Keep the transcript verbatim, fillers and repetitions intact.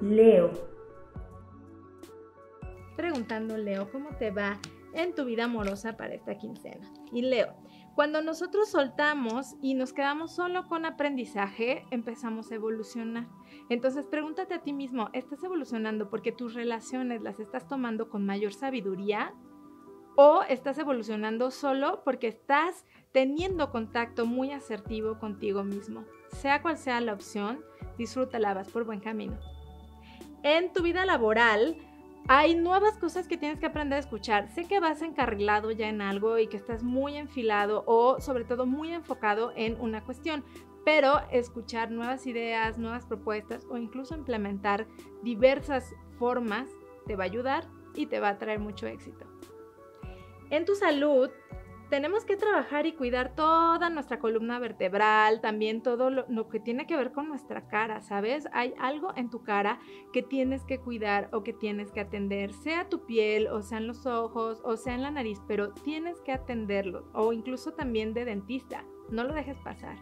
Leo. Preguntando, Leo, ¿cómo te va en tu vida amorosa para esta quincena? Y Leo, cuando nosotros soltamos y nos quedamos solo con aprendizaje, empezamos a evolucionar. Entonces pregúntate a ti mismo, ¿estás evolucionando porque tus relaciones las estás tomando con mayor sabiduría? ¿O estás evolucionando solo porque estás teniendo contacto muy asertivo contigo mismo? Sea cual sea la opción, disfrútala, vas por buen camino. En tu vida laboral, hay nuevas cosas que tienes que aprender a escuchar. Sé que vas encarrilado ya en algo y que estás muy enfilado o sobre todo muy enfocado en una cuestión, pero escuchar nuevas ideas, nuevas propuestas o incluso implementar diversas formas te va a ayudar y te va a traer mucho éxito. En tu salud, tenemos que trabajar y cuidar toda nuestra columna vertebral, también todo lo, lo que tiene que ver con nuestra cara, ¿sabes? Hay algo en tu cara que tienes que cuidar o que tienes que atender, sea tu piel, o sean los ojos, o sea en la nariz, pero tienes que atenderlo, o incluso también de dentista, no lo dejes pasar.